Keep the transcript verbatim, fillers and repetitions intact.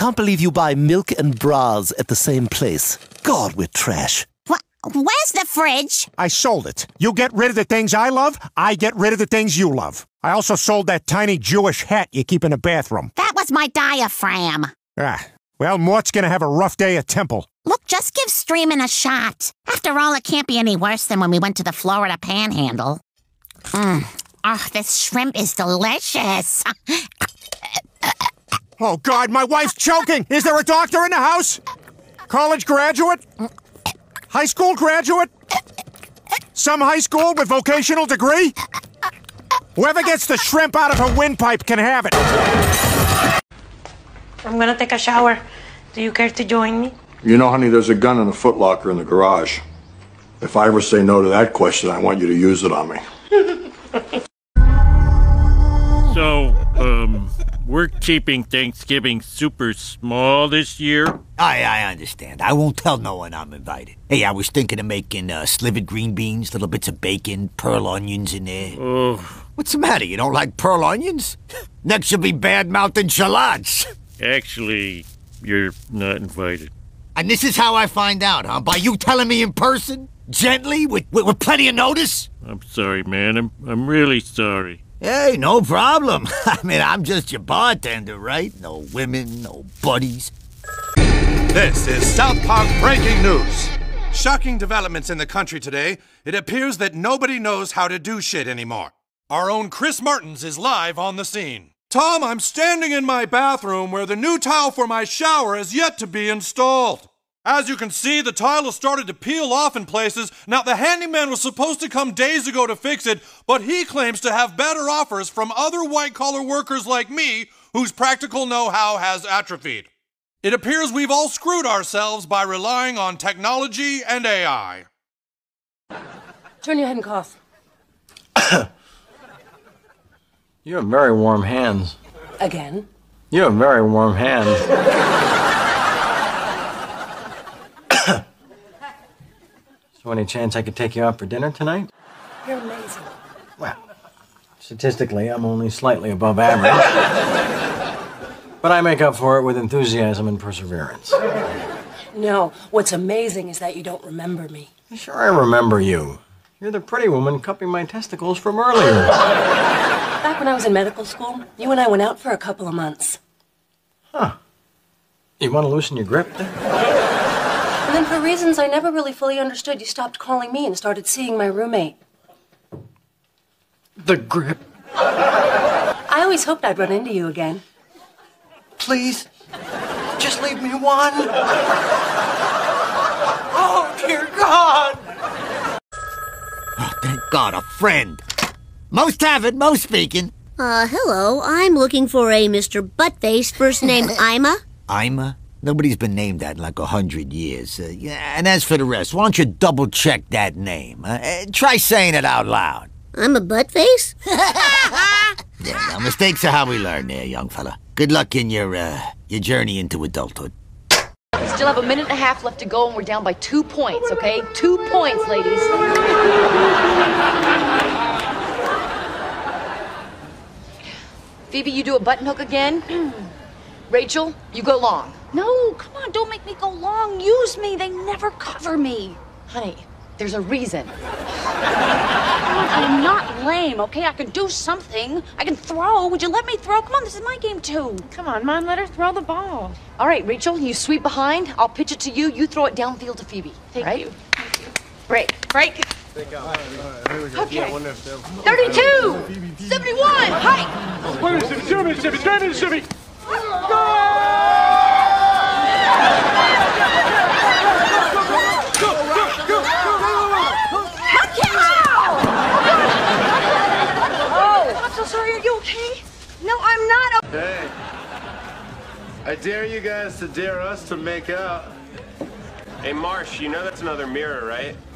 can't believe you buy milk and bras at the same place. God, we're trash. What? Where's the fridge? I sold it. You get rid of the things I love, I get rid of the things you love. I also sold that tiny Jewish hat you keep in the bathroom. That was my diaphragm. Ah, well, Mort's gonna have a rough day at Temple. Look, just give streaming a shot. After all, it can't be any worse than when we went to the Florida Panhandle. Mm. Oh, this shrimp is delicious. Oh, God, my wife's choking. Is there a doctor in the house? College graduate? High school graduate? Some high school with vocational degree? Whoever gets the shrimp out of her windpipe can have it. I'm gonna take a shower. Do you care to join me? You know, honey, there's a gun in the footlocker in the garage. If I ever say no to that question, I want you to use it on me. So, um, we're keeping Thanksgiving super small this year. I, I understand. I won't tell no one I'm invited. Hey, I was thinking of making uh, slivered green beans, little bits of bacon, pearl onions in there. Oh. What's the matter? You don't like pearl onions? Next should be bad-mouthing shallots. Actually, you're not invited. And this is how I find out, huh? By you telling me in person? Gently? With, with, with plenty of notice? I'm sorry, man. I'm, I'm really sorry. Hey, no problem. I mean, I'm just your bartender, right? No women, no buddies. This is South Park Breaking News. Shocking developments in the country today. It appears that nobody knows how to do shit anymore. Our own Chris Martins is live on the scene. Tom, I'm standing in my bathroom where the new tile for my shower has yet to be installed. As you can see, the tile has started to peel off in places. Now, the handyman was supposed to come days ago to fix it, but he claims to have better offers from other white-collar workers like me, whose practical know-how has atrophied. It appears we've all screwed ourselves by relying on technology and A I. Turn your head and cough. You have very warm hands. Again? You have very warm hands. So any chance I could take you out for dinner tonight? You're amazing. Well, statistically, I'm only slightly above average. But I make up for it with enthusiasm and perseverance. No, what's amazing is that you don't remember me. Sure I remember you. You're the pretty woman cupping my testicles from earlier. Back when I was in medical school, you and I went out for a couple of months. Huh. You want to loosen your grip then? And then for reasons I never really fully understood, you stopped calling me and started seeing my roommate. The grip. I always hoped I'd run into you again. Please, just leave me one. Oh, dear God. Oh, thank God, a friend. Most have it, most speaking. Uh, hello, I'm looking for a Mister Buttface, first name Ima. Ima? Nobody's been named that in like a hundred years. Uh, yeah, and as for the rest, why don't you double-check that name? Uh, uh, try saying it out loud. I'm a buttface? Yeah, now mistakes are how we learn there, young fella. Good luck in your, uh, your journey into adulthood. We still have a minute and a half left to go, and we're down by two points, okay? Two points, ladies. Phoebe, you do a button hook again. Rachel, you go long. No, come on, don't make me go long. Use me. They never cover me. Honey, there's a reason. I'm not lame, okay? I can do something. I can throw. Would you let me throw? Come on, this is my game, too. Come on, Mom, let her throw the ball. All right, Rachel, you sweep behind. I'll pitch it to you. You throw it downfield to Phoebe. Thank right? you. Thank you. Break. Break. Thank God. Okay. thirty-two. seventy-one. Hi. Where is it? Shoot me, shoot me, shoot me, shoot me. Go! Oh, I'm so sorry. Are you okay? No, I'm not. Hey, I dare you guys to dare us to make out. Hey, Marsh, you know that's another mirror, right?